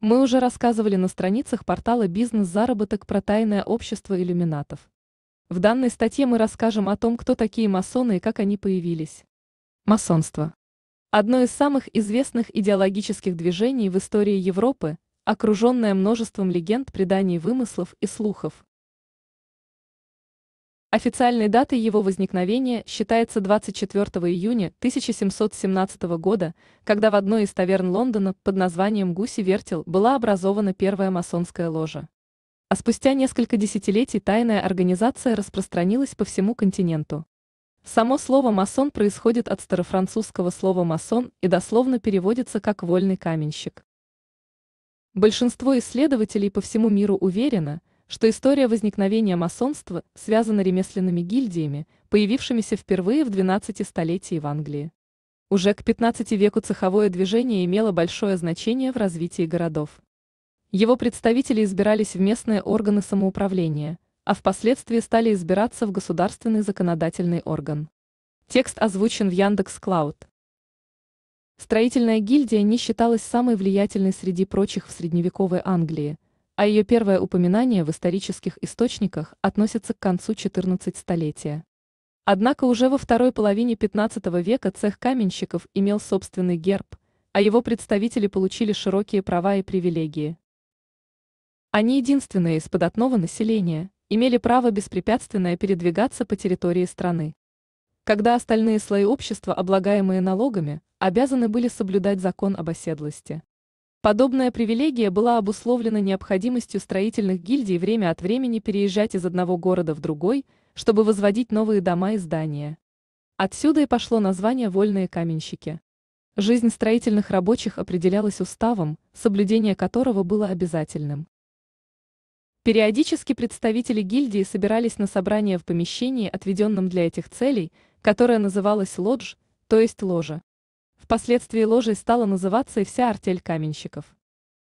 Мы уже рассказывали на страницах портала «Бизнес-заработок» про тайное общество иллюминатов. В данной статье мы расскажем о том, кто такие масоны и как они появились. Масонство. Одно из самых известных идеологических движений в истории Европы, окруженное множеством легенд, преданий, вымыслов и слухов. Официальной датой его возникновения считается 24 июня 1717 года, когда в одной из таверн Лондона под названием «Гуси-вертел» была образована первая масонская ложа. А спустя несколько десятилетий тайная организация распространилась по всему континенту. Само слово «масон» происходит от старофранцузского слова «масон» и дословно переводится как «вольный каменщик». Большинство исследователей по всему миру уверено, что история возникновения масонства связана ремесленными гильдиями, появившимися впервые в 12 столетии в Англии. Уже к 15 веку цеховое движение имело большое значение в развитии городов. Его представители избирались в местные органы самоуправления, а впоследствии стали избираться в государственный законодательный орган. Текст озвучен в Яндекс Cloud. Строительная гильдия не считалась самой влиятельной среди прочих в средневековой Англии, а ее первое упоминание в исторических источниках относится к концу XIV столетия. Однако уже во второй половине XV века цех каменщиков имел собственный герб, а его представители получили широкие права и привилегии. Они единственные из податного населения имели право беспрепятственно передвигаться по территории страны. Когда остальные слои общества, облагаемые налогами, обязаны были соблюдать закон об оседлости. Подобная привилегия была обусловлена необходимостью строительных гильдий время от времени переезжать из одного города в другой, чтобы возводить новые дома и здания. Отсюда и пошло название «вольные каменщики». Жизнь строительных рабочих определялась уставом, соблюдение которого было обязательным. Периодически представители гильдии собирались на собрание в помещении, отведенном для этих целей, которое называлось лодж, то есть ложа. Впоследствии ложей стала называться и вся артель каменщиков.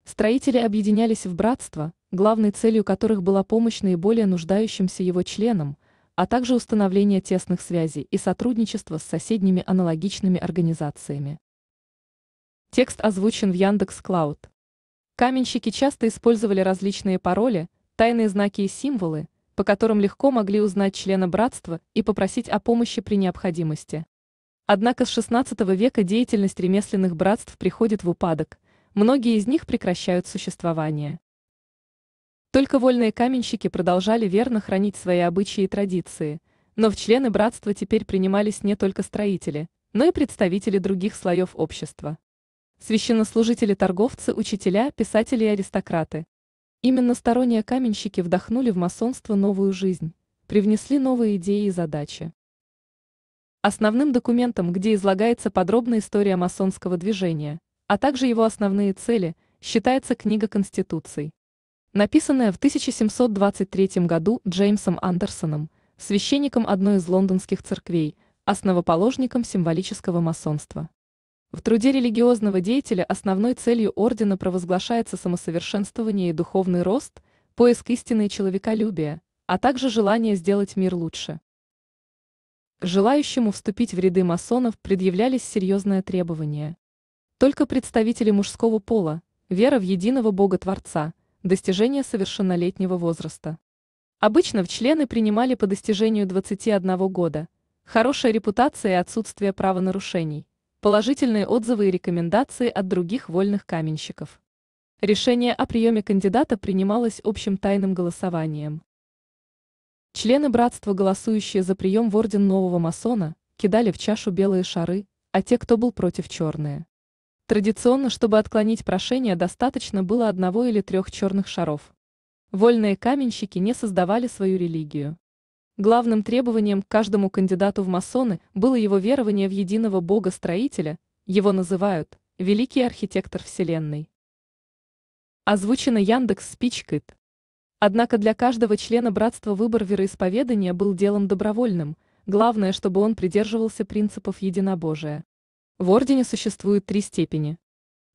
Строители объединялись в братства, главной целью которых была помощь наиболее нуждающимся его членам, а также установление тесных связей и сотрудничество с соседними аналогичными организациями. Текст озвучен в Яндекс Cloud. Каменщики часто использовали различные пароли, тайные знаки и символы, по которым легко могли узнать члена братства и попросить о помощи при необходимости. Однако с XVI века деятельность ремесленных братств приходит в упадок, многие из них прекращают существование. Только вольные каменщики продолжали верно хранить свои обычаи и традиции, но в члены братства теперь принимались не только строители, но и представители других слоев общества. Священнослужители-торговцы, учителя, писатели и аристократы. Именно сторонние каменщики вдохнули в масонство новую жизнь, привнесли новые идеи и задачи. Основным документом, где излагается подробная история масонского движения, а также его основные цели, считается книга Конституций, написанная в 1723 году Джеймсом Андерсоном, священником одной из лондонских церквей, основоположником символического масонства. В труде религиозного деятеля основной целью ордена провозглашается самосовершенствование и духовный рост, поиск истины и человеколюбия, а также желание сделать мир лучше. Желающему вступить в ряды масонов предъявлялись серьезные требования. Только представители мужского пола, вера в единого Бога-творца, достижение совершеннолетнего возраста. Обычно в члены принимали по достижению 21 года, хорошая репутация и отсутствие правонарушений, положительные отзывы и рекомендации от других вольных каменщиков. Решение о приеме кандидата принималось общим тайным голосованием. Члены братства, голосующие за прием в орден нового масона, кидали в чашу белые шары, а те, кто был против, черные. Традиционно, чтобы отклонить прошение, достаточно было 1 или 3 черных шаров. Вольные каменщики не создавали свою религию. Главным требованием к каждому кандидату в масоны было его верование в единого Бога-строителя, его называют «великий архитектор Вселенной». Озвучено Яндекс SpeechKit. Однако для каждого члена братства выбор вероисповедания был делом добровольным, главное, чтобы он придерживался принципов единобожия. В ордене существует 3 степени.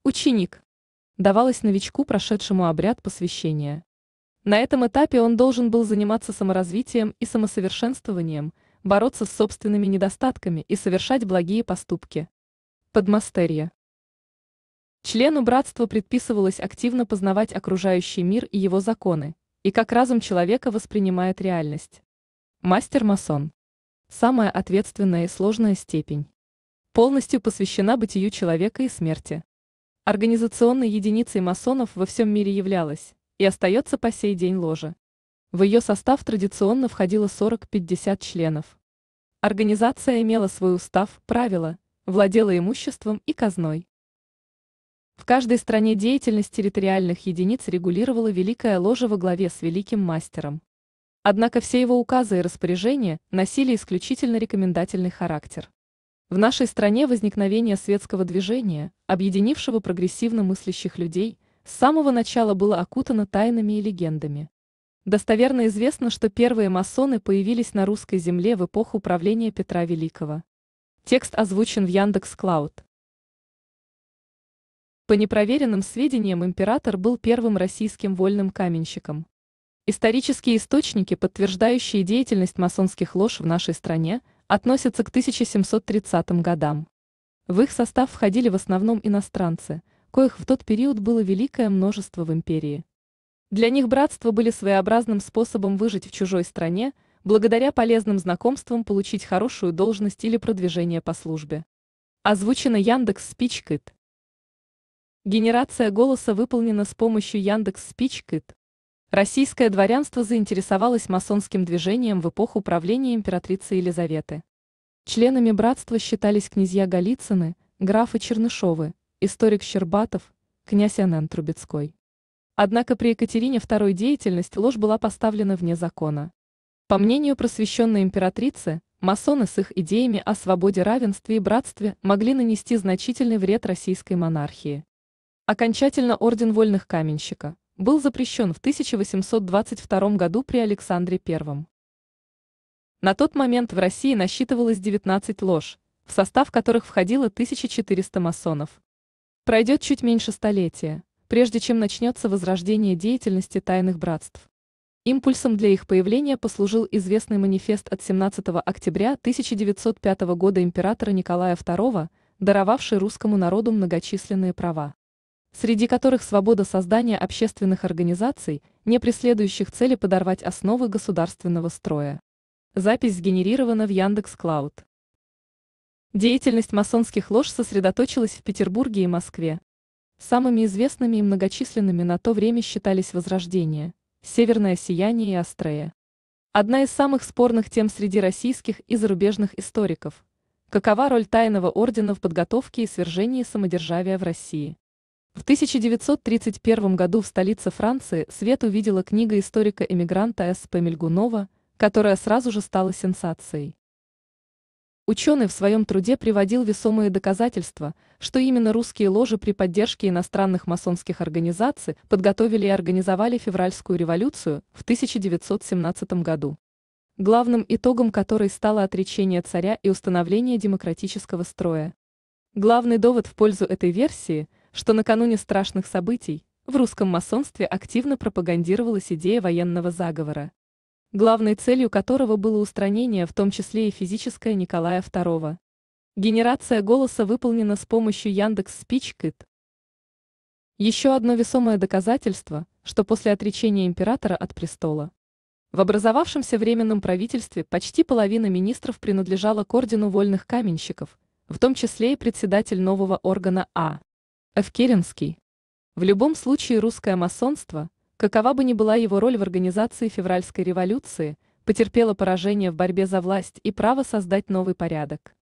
Ученик. Давалось новичку, прошедшему обряд посвящения. На этом этапе он должен был заниматься саморазвитием и самосовершенствованием, бороться с собственными недостатками и совершать благие поступки. Подмастерье. Члену братства предписывалось активно познавать окружающий мир и его законы, и как разум человека воспринимает реальность. Мастер-масон. Самая ответственная и сложная степень. Полностью посвящена бытию человека и смерти. Организационной единицей масонов во всем мире являлась и остается по сей день ложа. В ее состав традиционно входило 40-50 членов. Организация имела свой устав, правила, владела имуществом и казной. В каждой стране деятельность территориальных единиц регулировала Великая Ложа во главе с Великим Мастером. Однако все его указы и распоряжения носили исключительно рекомендательный характер. В нашей стране возникновение светского движения, объединившего прогрессивно мыслящих людей, с самого начала было окутано тайнами и легендами. Достоверно известно, что первые масоны появились на русской земле в эпоху правления Петра Великого. Текст озвучен в Яндекс Cloud. По непроверенным сведениям, император был первым российским вольным каменщиком. Исторические источники, подтверждающие деятельность масонских лож в нашей стране, относятся к 1730 годам. В их состав входили в основном иностранцы, коих в тот период было великое множество в империи. Для них братства были своеобразным способом выжить в чужой стране, благодаря полезным знакомствам получить хорошую должность или продвижение по службе. Озвучено Яндекс SpeechKit. Генерация голоса выполнена с помощью Яндекс SpeechKit. Российское дворянство заинтересовалось масонским движением в эпоху правления императрицы Елизаветы. Членами братства считались князья Голицыны, графы Чернышовы, историк Щербатов, князь Анна Трубецкой. Однако при Екатерине II деятельность ложь была поставлена вне закона. По мнению просвещенной императрицы, масоны с их идеями о свободе, равенстве и братстве могли нанести значительный вред российской монархии. Окончательно орден вольных каменщика был запрещен в 1822 году при Александре I. На тот момент в России насчитывалось 19 лож, в состав которых входило 1400 масонов. Пройдет чуть меньше столетия, прежде чем начнется возрождение деятельности тайных братств. Импульсом для их появления послужил известный манифест от 17 октября 1905 года императора Николая II, даровавший русскому народу многочисленные права, среди которых свобода создания общественных организаций, не преследующих цели подорвать основы государственного строя. Запись сгенерирована в Яндекс Cloud. Деятельность масонских лож сосредоточилась в Петербурге и Москве. Самыми известными и многочисленными на то время считались «Возрождение», «Северное сияние» и «Астрея». Одна из самых спорных тем среди российских и зарубежных историков – какова роль тайного ордена в подготовке и свержении самодержавия в России? В 1931 году в столице Франции свет увидела книга историка-эмигранта С.П. Мельгунова, которая сразу же стала сенсацией. Ученый в своем труде приводил весомые доказательства, что именно русские ложи при поддержке иностранных масонских организаций подготовили и организовали февральскую революцию в 1917 году, главным итогом которой стало отречение царя и установление демократического строя. Главный довод в пользу этой версии – что накануне страшных событий в русском масонстве активно пропагандировалась идея военного заговора, главной целью которого было устранение, в том числе и физическое, Николая II. Генерация голоса выполнена с помощью Яндекс SpeechKit. Еще одно весомое доказательство, что после отречения императора от престола в образовавшемся временном правительстве почти половина министров принадлежала к ордену вольных каменщиков, в том числе и председатель нового органа А. Ф. Керенский. В любом случае русское масонство, какова бы ни была его роль в организации февральской революции, потерпело поражение в борьбе за власть и право создать новый порядок.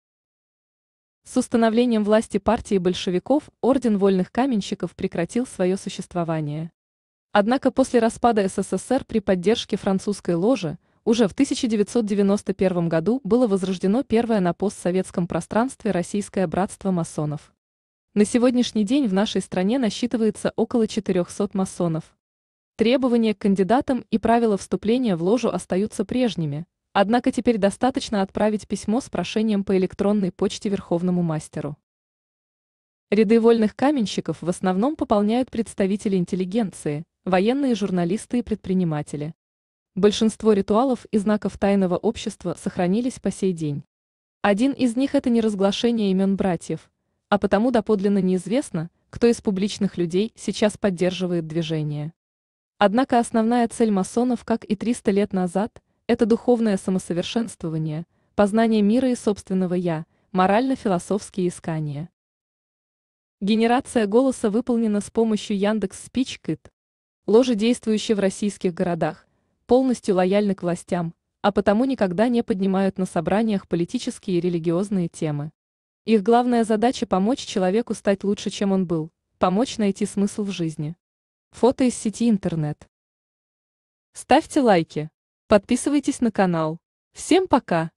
С установлением власти партии большевиков орден вольных каменщиков прекратил свое существование. Однако после распада СССР при поддержке французской ложи уже в 1991 году было возрождено первое на постсоветском пространстве российское братство масонов. На сегодняшний день в нашей стране насчитывается около 400 масонов. Требования к кандидатам и правила вступления в ложу остаются прежними, однако теперь достаточно отправить письмо с прошением по электронной почте Верховному мастеру. Ряды вольных каменщиков в основном пополняют представители интеллигенции, военные, журналисты и предприниматели. Большинство ритуалов и знаков тайного общества сохранились по сей день. Один из них – это неразглашение имен братьев, а потому доподлинно неизвестно, кто из публичных людей сейчас поддерживает движение. Однако основная цель масонов, как и 300 лет назад, это духовное самосовершенствование, познание мира и собственного «я», морально-философские искания. Генерация голоса выполнена с помощью Яндекс SpeechKit. Ложи, действующие в российских городах, полностью лояльны к властям, а потому никогда не поднимают на собраниях политические и религиозные темы. Их главная задача – помочь человеку стать лучше, чем он был, помочь найти смысл в жизни. Фото из сети интернет. Ставьте лайки. Подписывайтесь на канал. Всем пока!